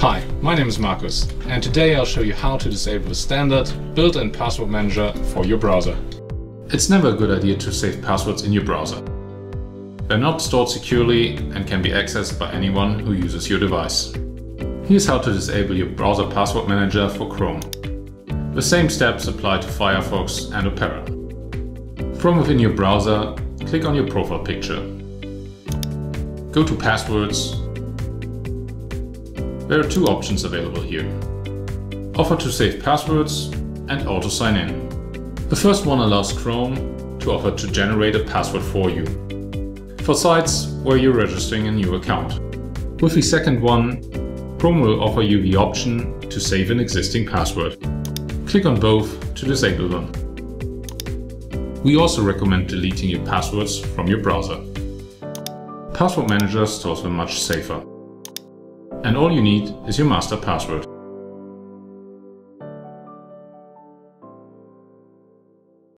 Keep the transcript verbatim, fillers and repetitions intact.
Hi, my name is Markus, and today I'll show you how to disable the standard built-in password manager for your browser. It's never a good idea to save passwords in your browser. They're not stored securely and can be accessed by anyone who uses your device. Here's how to disable your browser password manager for Chrome. The same steps apply to Firefox and Opera. From within your browser, click on your profile picture. Go to Passwords. There are two options available here. Offer to save passwords and auto sign in. The first one allows Chrome to offer to generate a password for you, for sites where you're registering a new account. With the second one, Chrome will offer you the option to save an existing password. Click on both to disable them. We also recommend deleting your passwords from your browser. Password Manager stores them much safer. And all you need is your master password.